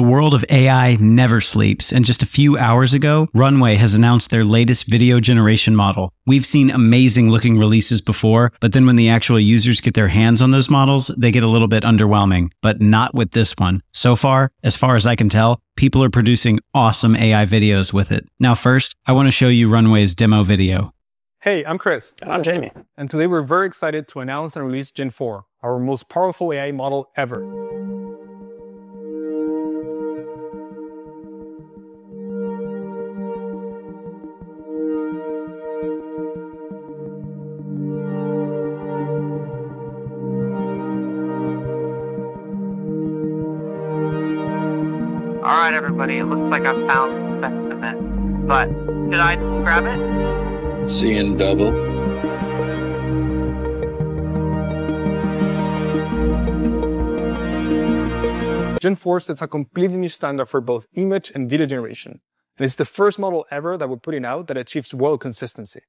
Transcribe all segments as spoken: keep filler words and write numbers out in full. The world of A I never sleeps, and just a few hours ago, Runway has announced their latest video generation model. We've seen amazing looking releases before, but then when the actual users get their hands on those models, they get a little bit underwhelming, but not with this one. So far, as far as I can tell, people are producing awesome A I videos with it. Now first, I want to show you Runway's demo video. Hey, I'm Chris. And I'm Jamie. And today we're very excited to announce and release Gen four, our most powerful A I model ever. All right, everybody, it looks like I found the specimen, but did I grab it? Seeing double. Gen four sets a completely new standard for both image and video generation, and it's the first model ever that we're putting out that achieves world consistency.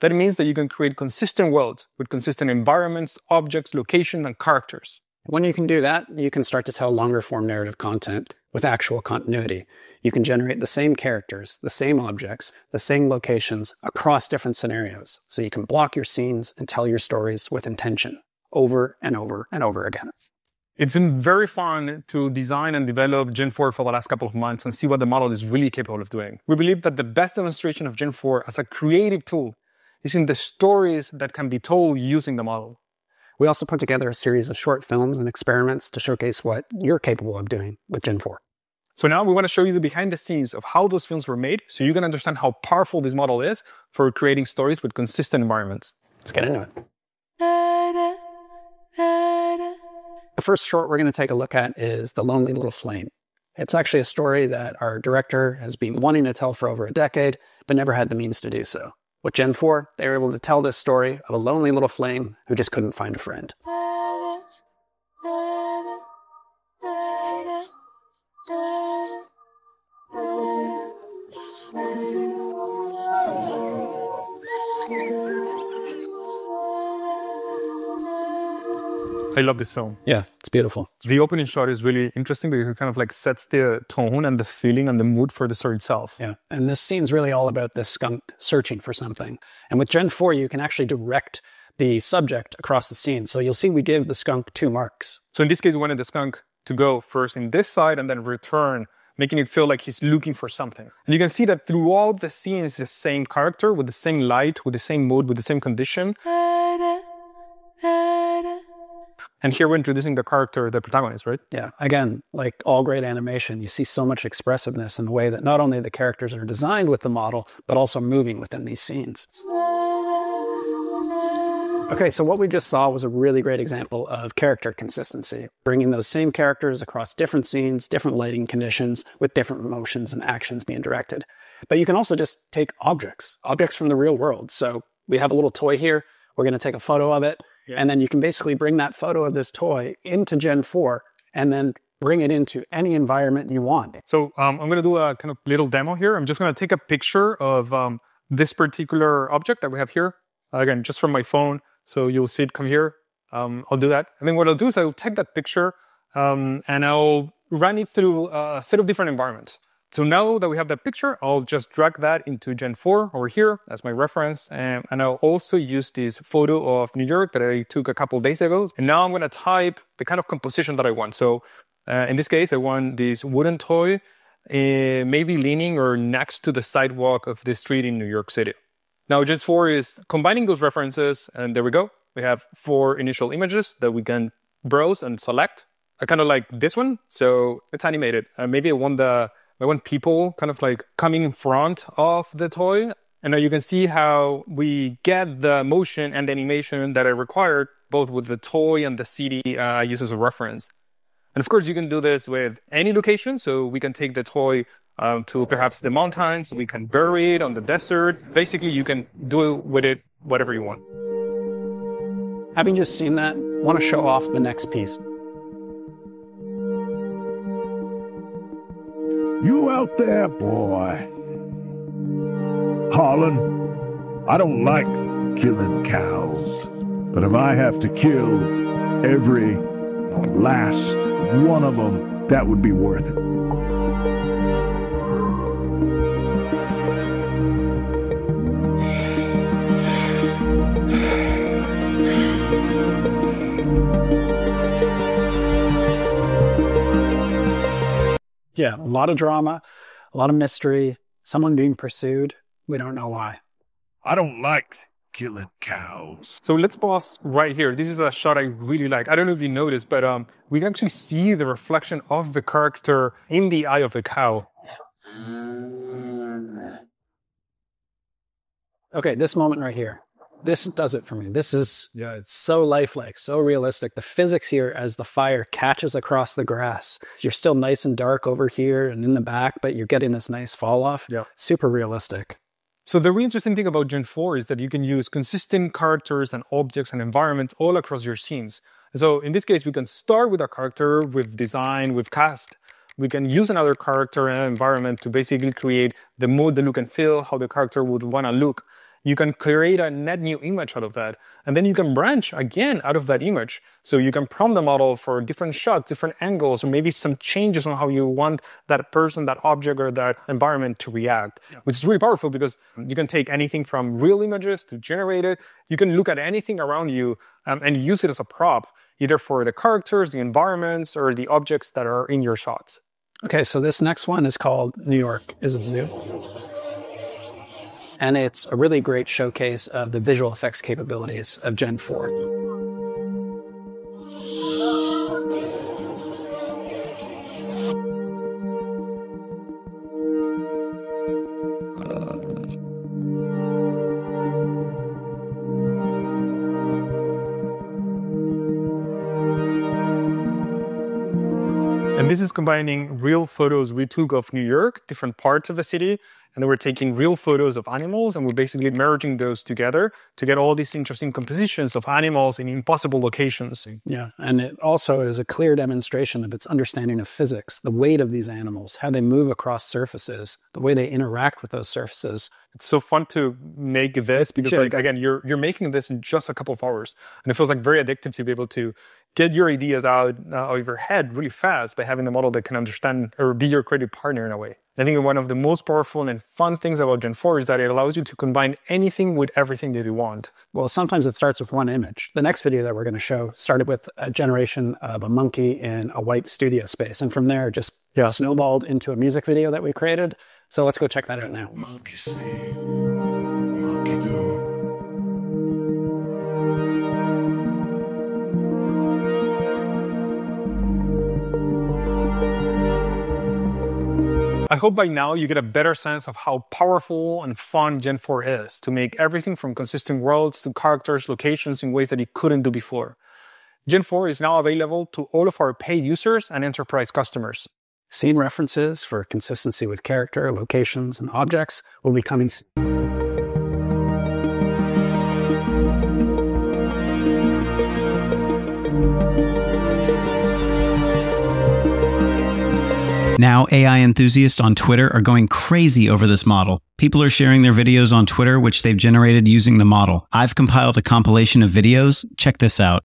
That means that you can create consistent worlds with consistent environments, objects, locations, and characters. When you can do that, you can start to tell longer form narrative content with actual continuity. You can generate the same characters, the same objects, the same locations across different scenarios. So you can block your scenes and tell your stories with intention over and over and over again. It's been very fun to design and develop Gen four for the last couple of months and see what the model is really capable of doing. We believe that the best demonstration of Gen four as a creative tool is in the stories that can be told using the model. We also put together a series of short films and experiments to showcase what you're capable of doing with Gen four. So now we want to show you the behind the scenes of how those films were made so you can understand how powerful this model is for creating stories with consistent environments. Let's get into it. The first short we're going to take a look at is The Lonely Little Flame. It's actually a story that our director has been wanting to tell for over a decade, but never had the means to do so. With Gen four, they were able to tell this story of a lonely little flame who just couldn't find a friend. I love this film. Yeah, it's beautiful. The opening shot is really interesting because it kind of like sets the tone and the feeling and the mood for the story itself. Yeah, and this scene's really all about this skunk searching for something. And with Gen four, you can actually direct the subject across the scene. So you'll see we give the skunk two marks. So in this case, we wanted the skunk to go first in this side and then return, making it feel like he's looking for something. And you can see that throughout the scene, it's the same character with the same light, with the same mood, with the same condition. And here we're introducing the character, the protagonist, right? Yeah. Again, like all great animation, you see so much expressiveness in the way that not only the characters are designed with the model, but also moving within these scenes. Okay, so what we just saw was a really great example of character consistency, bringing those same characters across different scenes, different lighting conditions, with different emotions and actions being directed. But you can also just take objects, objects from the real world. So we have a little toy here. We're going to take a photo of it. Yeah. And then you can basically bring that photo of this toy into Gen four and then bring it into any environment you want. So um, I'm going to do a kind of little demo here. I'm just going to take a picture of um, this particular object that we have here. Uh, again, just from my phone. So you'll see it come here. Um, I'll do that. And then what I'll do is I'll take that picture um, and I'll run it through a set of different environments. So now that we have that picture, I'll just drag that into Gen four over here. That's my reference. And, and I'll also use this photo of New York that I took a couple days ago. And now I'm going to type the kind of composition that I want. So uh, in this case, I want this wooden toy, uh, maybe leaning or next to the sidewalk of the street in New York City. Now Gen four is combining those references. And there we go. We have four initial images that we can browse and select. I kind of like this one. So it's animated. Uh, maybe I want the... I want people kind of like coming in front of the toy. And now you can see how we get the motion and the animation that I required, both with the toy and the city I uh, use as a reference. And of course, you can do this with any location. So we can take the toy um, to perhaps the mountains. We can bury it on the desert. Basically, you can do with it whatever you want. Having just seen that, I want to show off the next piece. You out there, boy? Harlan, I don't like killing cows, but if I have to kill every last one of them, that would be worth it. Yeah, a lot of drama, a lot of mystery, someone being pursued. We don't know why. I don't like killing cows. So let's pause right here. This is a shot I really like. I don't know if you noticed, but um, we can actually see the reflection of the character in the eye of the cow. Okay, this moment right here. This does it for me. This is yeah, it's so lifelike, so realistic. The physics here as the fire catches across the grass. You're still nice and dark over here and in the back, but you're getting this nice fall off. Yeah. Super realistic. So the really interesting thing about Gen four is that you can use consistent characters and objects and environments all across your scenes. So in this case, we can start with a character, with design, with cast. We can use another character and environment to basically create the mood, the look and feel, how the character would want to look. You can create a net new image out of that. And then you can branch again out of that image. So you can prompt the model for different shots, different angles, or maybe some changes on how you want that person, that object, or that environment to react, yeah. Which is really powerful because you can take anything from real images to generated. You can look at anything around you um, and use it as a prop, either for the characters, the environments, or the objects that are in your shots. Okay, so this next one is called New York is a Zoo. And it's a really great showcase of the visual effects capabilities of Gen four. And this is combining real photos we took of New York, different parts of the city, and then we're taking real photos of animals and we're basically merging those together to get all these interesting compositions of animals in impossible locations. Yeah, and it also is a clear demonstration of its understanding of physics, the weight of these animals, how they move across surfaces, the way they interact with those surfaces. It's so fun to make this because, like, again, you're, you're making this in just a couple of hours. And it feels like very addictive to be able to get your ideas out, uh, out of your head really fast by having the model that can understand or be your creative partner in a way. I think one of the most powerful and fun things about Gen four is that it allows you to combine anything with everything that you want. Well, sometimes it starts with one image. The next video that we're going to show started with a generation of a monkey in a white studio space. And from there, just yeah. snowballed into a music video that we created. So let's go check that out now. Monkey see, monkey do. I hope by now you get a better sense of how powerful and fun Gen four is to make everything from consistent worlds to characters, locations in ways that you couldn't do before. Gen four is now available to all of our paid users and enterprise customers. Scene references for consistency with character, locations, and objects will be coming soon. Now, A I enthusiasts on Twitter are going crazy over this model. People are sharing their videos on Twitter, which they've generated using the model. I've compiled a compilation of videos. Check this out.